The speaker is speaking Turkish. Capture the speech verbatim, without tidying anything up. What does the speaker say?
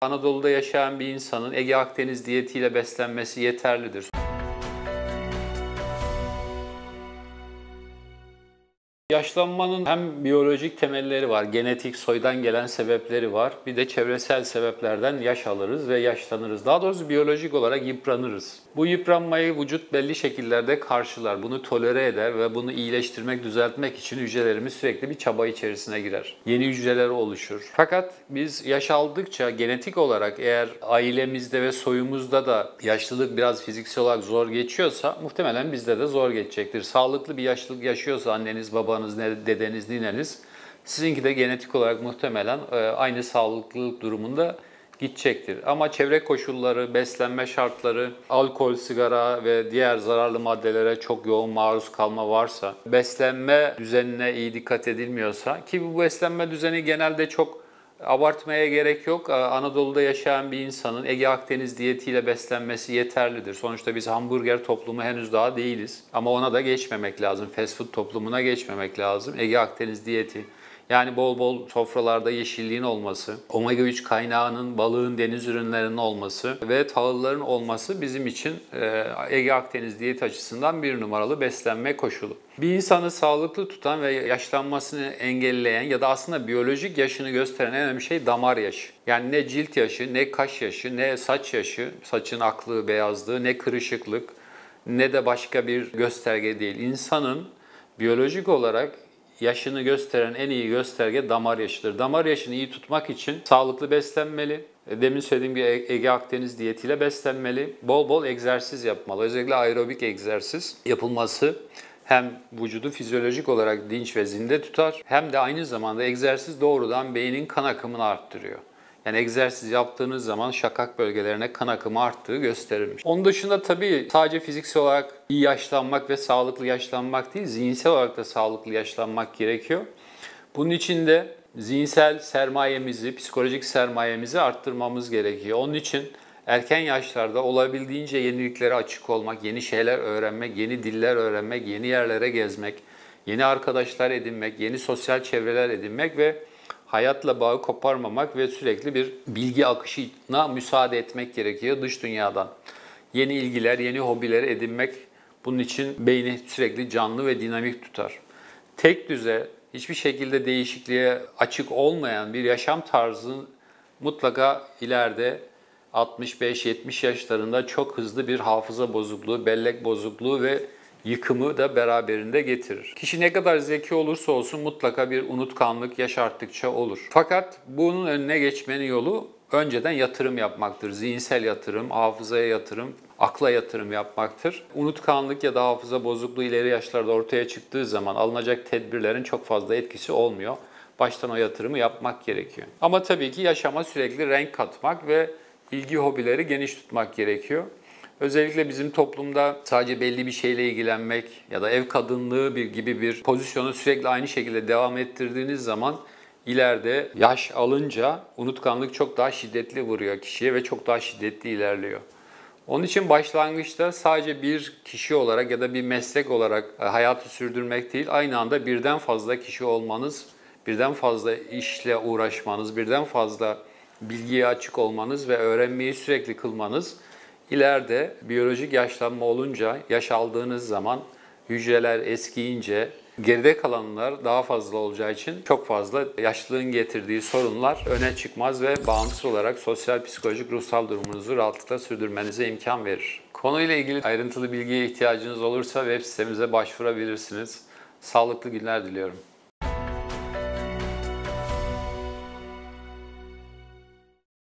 Anadolu'da yaşayan bir insanın Ege Akdeniz diyetiyle beslenmesi yeterlidir. Yaşlanmanın hem biyolojik temelleri var, genetik soydan gelen sebepleri var. Bir de çevresel sebeplerden yaş alırız ve yaşlanırız. Daha doğrusu biyolojik olarak yıpranırız. Bu yıpranmayı vücut belli şekillerde karşılar. Bunu tolere eder ve bunu iyileştirmek, düzeltmek için hücrelerimiz sürekli bir çaba içerisine girer. Yeni hücreler oluşur. Fakat biz yaş aldıkça genetik olarak eğer ailemizde ve soyumuzda da yaşlılık biraz fiziksel olarak zor geçiyorsa muhtemelen bizde de zor geçecektir. Sağlıklı bir yaşlılık yaşıyorsa anneniz, babanız, dedeniz, nineniz, sizinki de genetik olarak muhtemelen aynı sağlıklılık durumunda gidecektir. Ama çevre koşulları, beslenme şartları, alkol, sigara ve diğer zararlı maddelere çok yoğun maruz kalma varsa, beslenme düzenine iyi dikkat edilmiyorsa, ki bu beslenme düzeni genelde çok abartmaya gerek yok. Anadolu'da yaşayan bir insanın Ege Akdeniz diyetiyle beslenmesi yeterlidir. Sonuçta biz hamburger toplumu henüz daha değiliz. Ama ona da geçmemek lazım. Fast food toplumuna geçmemek lazım. Ege Akdeniz diyeti. Yani bol bol sofralarda yeşilliğin olması, omega üç kaynağının, balığın, deniz ürünlerinin olması ve tahılların olması bizim için Ege Akdeniz diyeti açısından bir numaralı beslenme koşulu. Bir insanı sağlıklı tutan ve yaşlanmasını engelleyen ya da aslında biyolojik yaşını gösteren en önemli şey damar yaşı. Yani ne cilt yaşı, ne kaş yaşı, ne saç yaşı, saçın aklığı, beyazlığı, ne kırışıklık, ne de başka bir gösterge değil. İnsanın biyolojik olarak yaşını gösteren en iyi gösterge damar yaşıdır. Damar yaşını iyi tutmak için sağlıklı beslenmeli. Demin söylediğim gibi Ege Akdeniz diyetiyle beslenmeli. Bol bol egzersiz yapmalı. Özellikle aerobik egzersiz yapılması hem vücudu fizyolojik olarak dinç ve zinde tutar hem de aynı zamanda egzersiz doğrudan beynin kan akımını arttırıyor. Yani egzersiz yaptığınız zaman şakak bölgelerine kan akımı arttığı gösterilmiş. Onun dışında tabii sadece fiziksel olarak iyi yaşlanmak ve sağlıklı yaşlanmak değil, zihinsel olarak da sağlıklı yaşlanmak gerekiyor. Bunun için de zihinsel sermayemizi, psikolojik sermayemizi arttırmamız gerekiyor. Onun için erken yaşlarda olabildiğince yeniliklere açık olmak, yeni şeyler öğrenmek, yeni diller öğrenmek, yeni yerlere gezmek, yeni arkadaşlar edinmek, yeni sosyal çevreler edinmek ve hayatla bağı koparmamak ve sürekli bir bilgi akışına müsaade etmek gerekiyor dış dünyadan. Yeni ilgiler, yeni hobiler edinmek bunun için beyni sürekli canlı ve dinamik tutar. Tek düze, hiçbir şekilde değişikliğe açık olmayan bir yaşam tarzı mutlaka ileride altmış beş yetmiş yaşlarında çok hızlı bir hafıza bozukluğu, bellek bozukluğu ve yıkımı da beraberinde getirir. Kişi ne kadar zeki olursa olsun mutlaka bir unutkanlık yaş arttıkça olur. Fakat bunun önüne geçmenin yolu önceden yatırım yapmaktır. Zihinsel yatırım, hafızaya yatırım, akla yatırım yapmaktır. Unutkanlık ya da hafıza bozukluğu ileri yaşlarda ortaya çıktığı zaman alınacak tedbirlerin çok fazla etkisi olmuyor. Baştan o yatırımı yapmak gerekiyor. Ama tabii ki yaşama sürekli renk katmak ve ilgi hobileri geniş tutmak gerekiyor. Özellikle bizim toplumda sadece belli bir şeyle ilgilenmek ya da ev kadınlığı bir gibi bir pozisyonu sürekli aynı şekilde devam ettirdiğiniz zaman ileride yaş alınca unutkanlık çok daha şiddetli vuruyor kişiye ve çok daha şiddetli ilerliyor. Onun için başlangıçta sadece bir kişi olarak ya da bir meslek olarak hayatı sürdürmek değil, aynı anda birden fazla kişi olmanız, birden fazla işle uğraşmanız, birden fazla bilgiye açık olmanız ve öğrenmeyi sürekli kılmanız İleride biyolojik yaşlanma olunca, yaş aldığınız zaman hücreler eskiyince geride kalanlar daha fazla olacağı için çok fazla yaşlılığın getirdiği sorunlar öne çıkmaz ve bağımsız olarak sosyal, psikolojik, ruhsal durumunuzu rahatlıkla sürdürmenize imkan verir. Konuyla ilgili ayrıntılı bilgiye ihtiyacınız olursa web sitemize başvurabilirsiniz. Sağlıklı günler diliyorum.